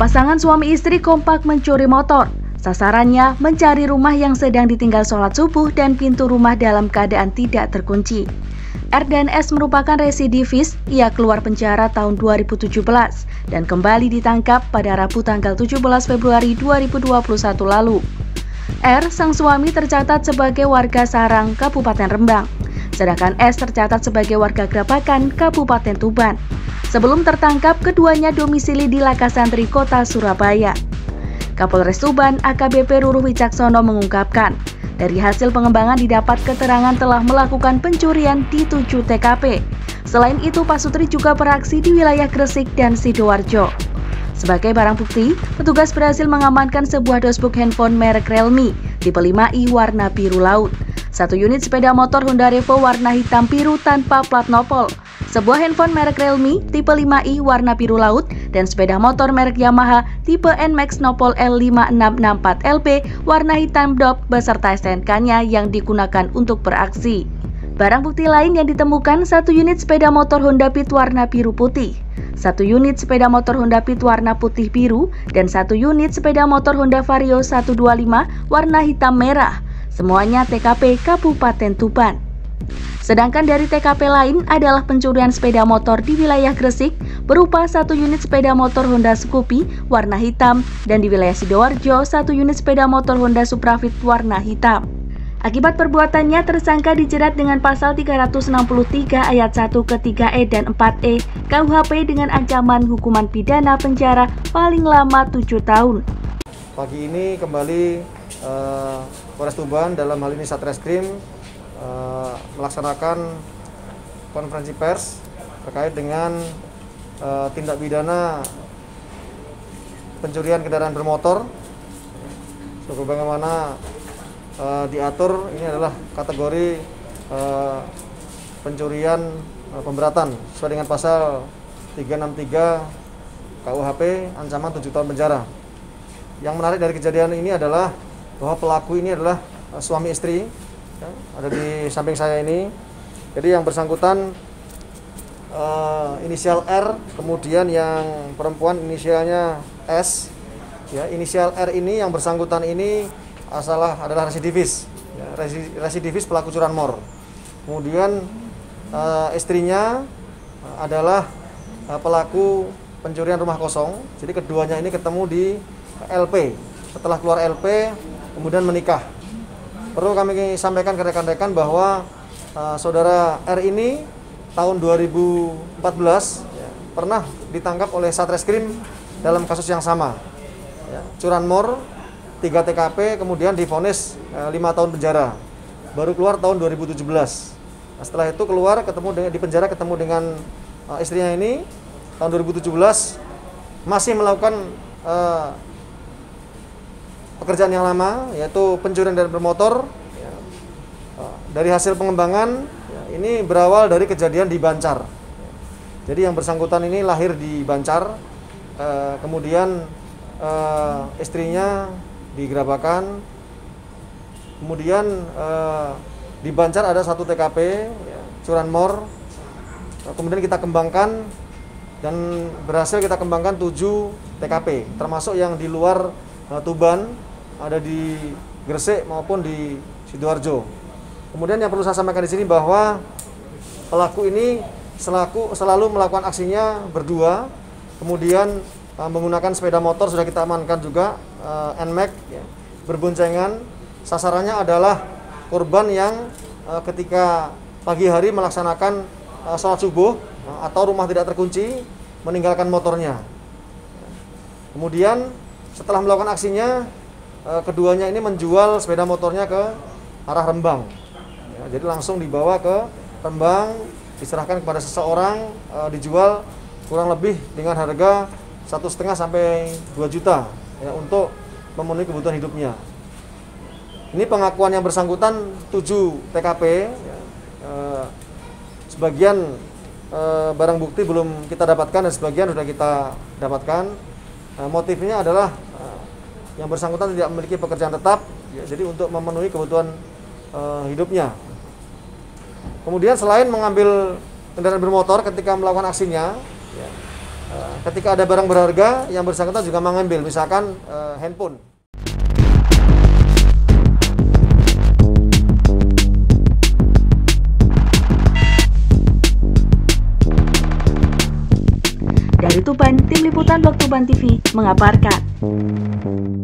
Pasangan suami istri kompak mencuri motor. Sasarannya mencari rumah yang sedang ditinggal sholat subuh dan pintu rumah dalam keadaan tidak terkunci. R dan S merupakan residivis, ia keluar penjara tahun 2017 dan kembali ditangkap pada Rabu tanggal 17 Februari 2021 lalu. R, sang suami, tercatat sebagai warga Sarang, Kabupaten Rembang, sedangkan S tercatat sebagai warga Grabakan, Kabupaten Tuban. Sebelum tertangkap, keduanya domisili di Lakasantri, Kota Surabaya. Kapolres Tuban, AKBP Ruruh Wicaksono mengungkapkan, dari hasil pengembangan didapat keterangan telah melakukan pencurian di 7 TKP. Selain itu, Pak Sutri juga beraksi di wilayah Gresik dan Sidoarjo. Sebagai barang bukti, petugas berhasil mengamankan sebuah dosbook handphone merek Realme tipe 5i warna biru laut, satu unit sepeda motor Honda Revo warna hitam biru tanpa plat nopol, sebuah handphone merek Realme tipe 5i warna biru laut, dan sepeda motor merek Yamaha tipe NMax nopol L5664LP warna hitam dop beserta STNK-nya yang digunakan untuk beraksi. Barang bukti lain yang ditemukan, satu unit sepeda motor Honda Beat warna biru putih, satu unit sepeda motor Honda Beat warna putih biru, dan satu unit sepeda motor Honda Vario 125 warna hitam merah. Semuanya TKP Kabupaten Tuban. Sedangkan dari TKP lain adalah pencurian sepeda motor di wilayah Gresik berupa satu unit sepeda motor Honda Scoopy warna hitam, dan di wilayah Sidoarjo satu unit sepeda motor Honda Supra Fit warna hitam. Akibat perbuatannya, tersangka dijerat dengan pasal 363 ayat 1 ke 3E dan 4E KUHP dengan ancaman hukuman pidana penjara paling lama 7 tahun. Pagi ini kembali Polres Tuban, dalam hal ini Satreskrim, melaksanakan konferensi pers terkait dengan tindak pidana pencurian kendaraan bermotor. Sebagaimana diatur, ini adalah kategori pencurian pemberatan sesuai dengan pasal 363 KUHP, ancaman 7 tahun penjara. Yang menarik dari kejadian ini adalah bahwa pelaku ini adalah suami istri. Ada di samping saya ini. Jadi yang bersangkutan inisial R, kemudian yang perempuan inisialnya S. Ya, inisial R ini yang bersangkutan ini adalah residivis. Ya, residivis pelaku curanmor. Kemudian istrinya adalah pelaku pencurian rumah kosong. Jadi keduanya ini ketemu di LP. Setelah keluar LP, kemudian menikah. Perlu kami sampaikan ke rekan-rekan bahwa saudara R ini tahun 2014 ya, pernah ditangkap oleh Satreskrim dalam kasus yang sama. Ya, curanmor 3 TKP, kemudian divonis 5 tahun penjara. Baru keluar tahun 2017. Nah, setelah itu keluar, di penjara ketemu dengan istrinya ini tahun 2017, masih melakukan pekerjaan yang lama, yaitu pencurian dan bermotor. Dari hasil pengembangan, ini berawal dari kejadian di Bancar. Jadi yang bersangkutan ini lahir di Bancar, kemudian istrinya di Grabakan, kemudian di Bancar ada 1 TKP curanmor, kemudian kita kembangkan dan berhasil kita kembangkan 7 TKP, termasuk yang di luar Tuban, ada di Gresik maupun di Sidoarjo. Kemudian yang perlu saya sampaikan di sini bahwa pelaku ini selalu melakukan aksinya berdua, kemudian menggunakan sepeda motor, sudah kita amankan juga NMax, ya, berboncengan. Sasarannya adalah korban yang ketika pagi hari melaksanakan sholat subuh atau rumah tidak terkunci, meninggalkan motornya. Kemudian setelah melakukan aksinya, keduanya ini menjual sepeda motornya ke arah Rembang. Ya, jadi langsung dibawa ke Rembang, diserahkan kepada seseorang, dijual kurang lebih dengan harga 1,5 sampai 2 juta ya, untuk memenuhi kebutuhan hidupnya. Ini pengakuan yang bersangkutan 7 TKP. Ya, sebagian barang bukti belum kita dapatkan dan sebagian sudah kita dapatkan. Motifnya adalah yang bersangkutan tidak memiliki pekerjaan tetap, ya, jadi untuk memenuhi kebutuhan hidupnya. Kemudian selain mengambil kendaraan bermotor ketika melakukan aksinya, ya, Ketika ada barang berharga, yang bersangkutan juga mengambil, misalkan handphone. Dari Tuban, tim liputan blokTuban TV mengabarkan.